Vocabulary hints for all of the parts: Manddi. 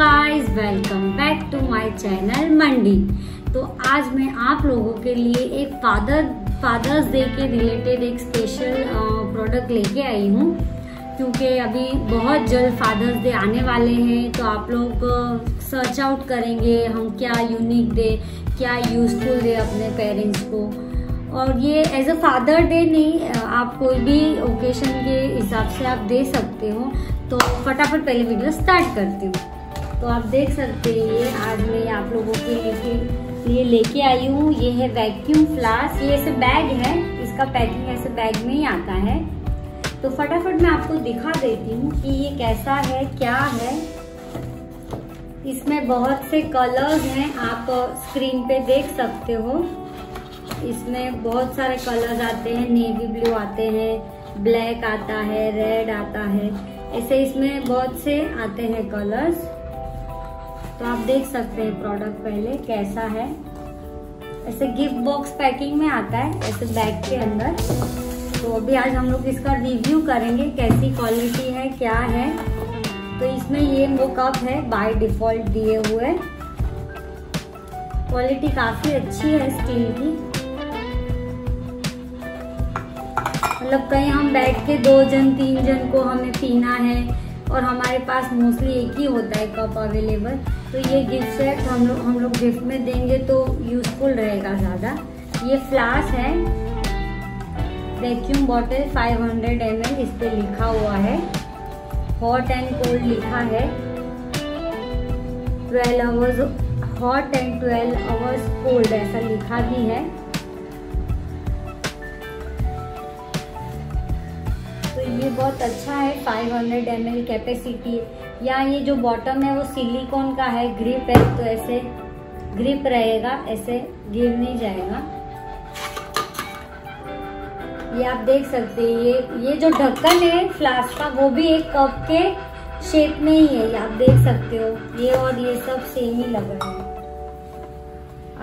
Guys, welcome back to my channel मंडी। तो आज मैं आप लोगों के लिए एक फादर्स डे के रिलेटेड एक स्पेशल प्रोडक्ट लेके आई हूँ, क्योंकि अभी बहुत जल्द फादर्स डे आने वाले हैं। तो आप लोग सर्च आउट करेंगे हम क्या यूनिक दे, क्या यूजफुल दे अपने पेरेंट्स को। और ये एज अ फादर डे नहीं, आप कोई भी ओकेशन के हिसाब से आप दे सकते हो। तो फटाफट पहले वीडियो स्टार्ट करती हूँ। तो आप देख सकते हैं ये आज मैं आप लोगों के लिए लेके आई हूँ। ये है वैक्यूम फ्लास्क, ये ऐसे बैग है, इसका पैकिंग ऐसे बैग में ही आता है। तो फटाफट मैं आपको दिखा देती हूँ कि ये कैसा है, क्या है। इसमें बहुत से कलर्स हैं, आप स्क्रीन पे देख सकते हो। इसमें बहुत सारे कलर्स आते हैं, नेवी ब्लू आते हैं, ब्लैक आता है, रेड आता है, ऐसे इसमें बहुत से आते हैं कलर्स। तो आप देख सकते हैं प्रोडक्ट पहले कैसा है। ऐसे गिफ्ट बॉक्स पैकिंग में आता है, ऐसे बैग के अंदर। तो अभी आज हम लोग इसका रिव्यू करेंगे, कैसी क्वालिटी है, क्या है। तो इसमें ये वो कप है बाय डिफॉल्ट दिए हुए, क्वालिटी काफ़ी अच्छी है स्टील की। मतलब कहीं हम बैठ के 2 जन 3 जन को हमें पीना है और हमारे पास मोस्टली एक ही होता है कप अवेलेबल, तो ये गिफ्ट सेट हम लोग गिफ्ट में देंगे तो यूजफुल रहेगा ज़्यादा। ये फ्लास्क है, वैक्यूम बॉटल 500 ml, इस पर लिखा हुआ है, हॉट एंड कोल्ड लिखा है, 12 hours hot and 12 hours cold ऐसा लिखा भी है। ये बहुत अच्छा है, 500 ml कैपेसिटी। या ये जो बॉटम है वो सिलिकॉन का है, ग्रिप है, तो ऐसे ग्रिप रहेगा, ऐसे गिर नहीं जाएगा। ये आप देख सकते हैं, ये जो ढक्कन है फ्लास्क का वो भी एक कप के शेप में ही है, ये आप देख सकते हो। ये और ये सब सेम ही लग रहा है,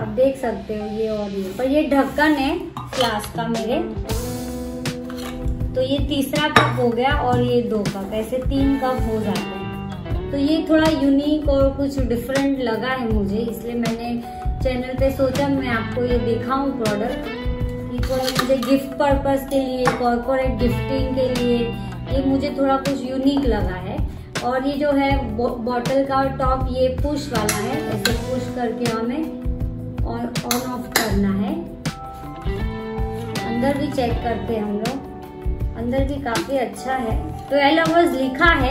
आप देख सकते हो ये और ये, पर ये ढक्कन है फ्लास्क का मेरे। तो ये तीसरा कप हो गया और ये 2 कप, ऐसे 3 कप हो जाते हैं। तो ये थोड़ा यूनिक और कुछ डिफरेंट लगा है मुझे, इसलिए मैंने चैनल पे सोचा मैं आपको ये दिखाऊं प्रोडक्ट, कि कोई मुझे गिफ्ट पर्पस के लिए, कॉर्पोरेट गिफ्टिंग के लिए ये मुझे थोड़ा कुछ यूनिक लगा है। और ये जो है बॉटल का टॉप ये पुश वाला है, ऐसे पुश करके हमें ऑन ऑफ करना है। अंदर भी चेक करते हैं हम लोग, अंदर भी काफ़ी अच्छा है। 12 आवर्स लिखा है,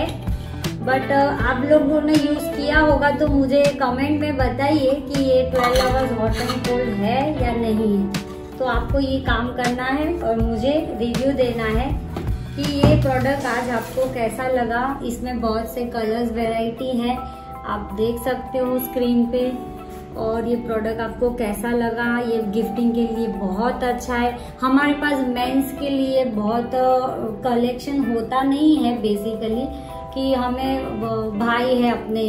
बट आप लोगों ने यूज़ किया होगा तो मुझे कमेंट में बताइए कि ये 12 आवर्स हॉट एंड कोल्ड है या नहीं है। तो आपको ये काम करना है और मुझे रिव्यू देना है कि ये प्रोडक्ट आज आपको कैसा लगा। इसमें बहुत से कलर्स वैरायटी है, आप देख सकते हो स्क्रीन पे। और ये प्रोडक्ट आपको कैसा लगा, ये गिफ्टिंग के लिए बहुत अच्छा है। हमारे पास मेंस के लिए बहुत कलेक्शन होता नहीं है बेसिकली, कि हमें भाई है अपने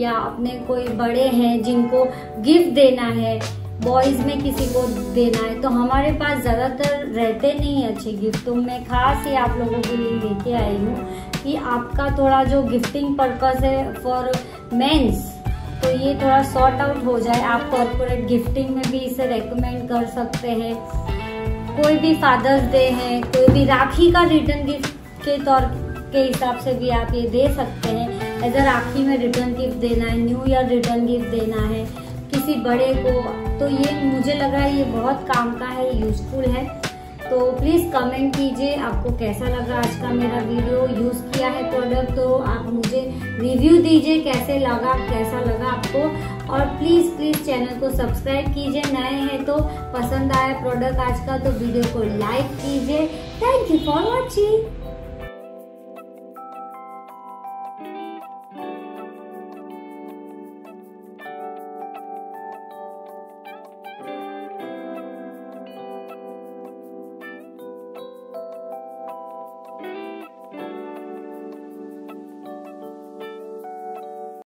या अपने कोई बड़े हैं जिनको गिफ्ट देना है, बॉयज़ में किसी को देना है, तो हमारे पास ज़्यादातर रहते नहीं अच्छे गिफ्ट। तो मैं खास ही आप लोगों के लिए लेके आई हूँ कि आपका थोड़ा जो गिफ्टिंग पर्पज़ है फॉर मेंस, तो ये थोड़ा सॉर्ट आउट हो जाए। आप कॉर्पोरेट गिफ्टिंग में भी इसे रेकमेंड कर सकते हैं। कोई भी फादर्स डे है, कोई भी राखी का रिटर्न गिफ्ट के तौर के हिसाब से भी आप ये दे सकते हैं। अगर राखी में रिटर्न गिफ्ट देना है, न्यू ईयर रिटर्न गिफ्ट देना है किसी बड़े को, तो ये मुझे लग रहा है ये बहुत काम का है, यूजफुल है। तो प्लीज़ कमेंट कीजिए आपको कैसा लगा आज का मेरा वीडियो। यूज़ किया है प्रोडक्ट तो आप मुझे रिव्यू दीजिए कैसा लगा आपको। और प्लीज़ चैनल को सब्सक्राइब कीजिए, नए हैं तो। पसंद आया प्रोडक्ट आज का तो वीडियो को लाइक कीजिए। Thank you for watching.